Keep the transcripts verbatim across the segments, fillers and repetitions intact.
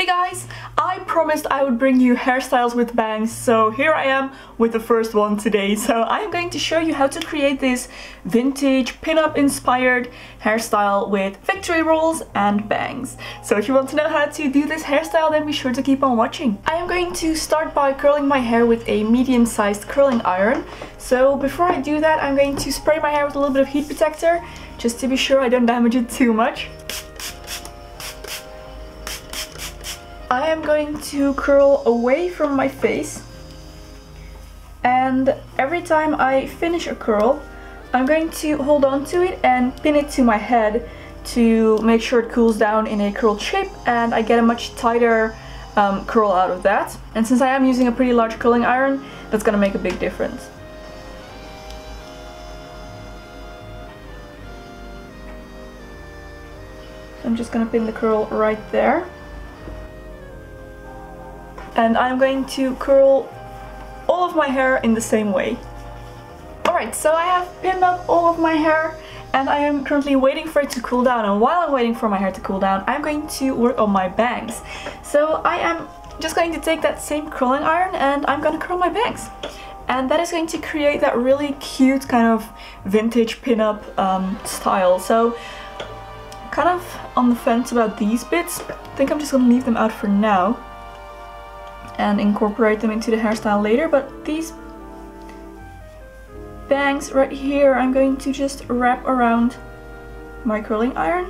Hey guys, I promised I would bring you hairstyles with bangs, so here I am with the first one today. So I'm going to show you how to create this vintage pin-up inspired hairstyle with victory rolls and bangs. So if you want to know how to do this hairstyle, then be sure to keep on watching. I am going to start by curling my hair with a medium-sized curling iron. So before I do that, I'm going to spray my hair with a little bit of heat protector, just to be sure I don't damage it too much. I am going to curl away from my face, and every time I finish a curl I'm going to hold on to it and pin it to my head to make sure it cools down in a curled shape and I get a much tighter um, curl out of that. And since I am using a pretty large curling iron, that's gonna make a big difference. So I'm just gonna pin the curl right there. And I'm going to curl all of my hair in the same way. Alright, so I have pinned up all of my hair and I am currently waiting for it to cool down. And while I'm waiting for my hair to cool down, I'm going to work on my bangs. So I am just going to take that same curling iron and I'm going to curl my bangs. And that is going to create that really cute kind of vintage pin-up um, style. So kind of on the fence about these bits. I think I'm just going to leave them out for now and incorporate them into the hairstyle later, but these bangs right here I'm going to just wrap around my curling iron.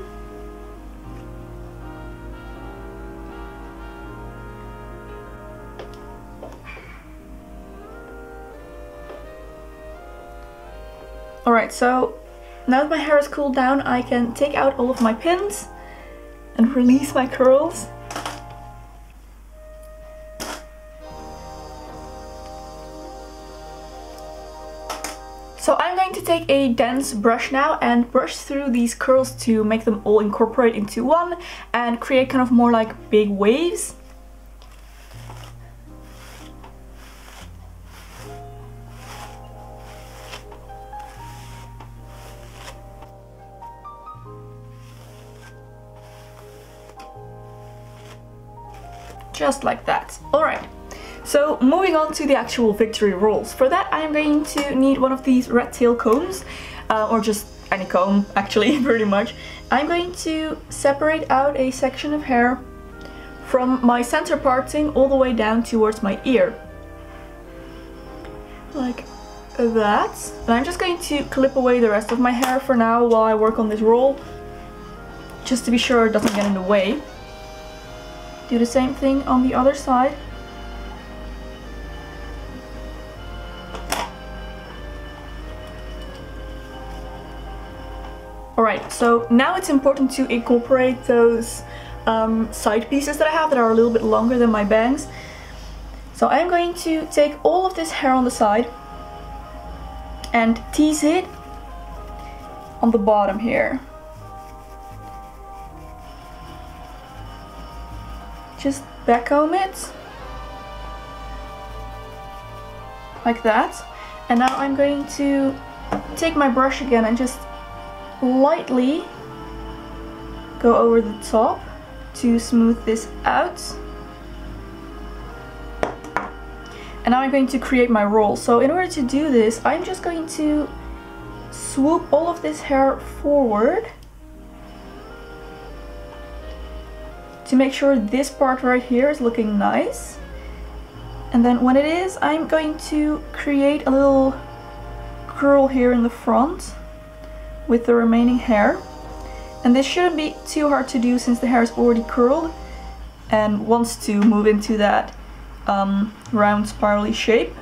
Alright, so now that my hair is cooled down I can take out all of my pins and release my curls. So I'm going to take a dense brush now and brush through these curls to make them all incorporate into one and create kind of more like big waves. Just like that. Alright. So moving on to the actual victory rolls. For that I am going to need one of these rat tail combs, uh, or just any comb actually, pretty much. I'm going to separate out a section of hair from my center parting all the way down towards my ear. Like that. And I'm just going to clip away the rest of my hair for now while I work on this roll, just to be sure it doesn't get in the way. Do the same thing on the other side. Alright, so now it's important to incorporate those um, side pieces that I have that are a little bit longer than my bangs. So I'm going to take all of this hair on the side and tease it on the bottom here. Just backcomb it. Like that. And now I'm going to take my brush again and just lightly go over the top to smooth this out. And now I'm going to create my roll. So in order to do this, I'm just going to swoop all of this hair forward to make sure this part right here is looking nice. And then when it is, I'm going to create a little curl here in the front with the remaining hair, and this shouldn't be too hard to do since the hair is already curled and wants to move into that um, round spirally shape.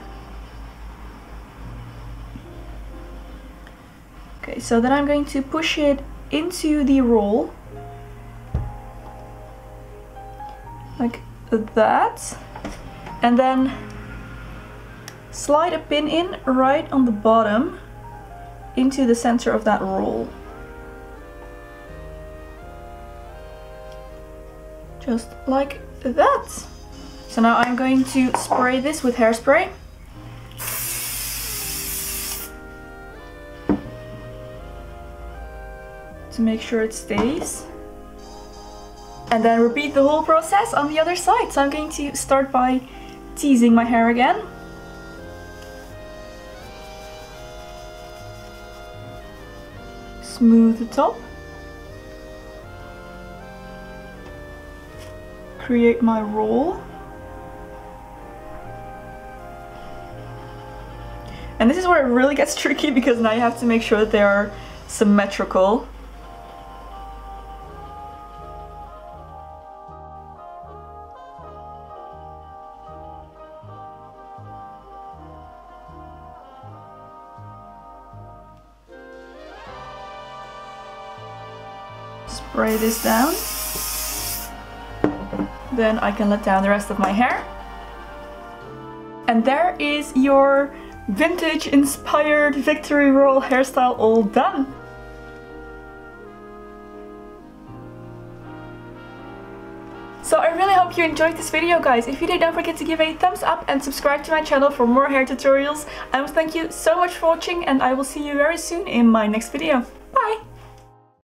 Okay, so then I'm going to push it into the roll like that, and then slide a pin in right on the bottom into the center of that roll. Just like that. So now I'm going to spray this with hairspray. To make sure it stays. and then repeat the whole process on the other side. So I'm going to start by teasing my hair again. Smooth the top. Create my roll. And this is where it really gets tricky, because now you have to make sure that they are symmetrical. Spray this down. Then I can let down the rest of my hair. And there is your vintage inspired victory roll hairstyle all done. So I really hope you enjoyed this video, guys. If you did, don't forget to give a thumbs up and subscribe to my channel for more hair tutorials. I want to thank you so much for watching, and I will see you very soon in my next video.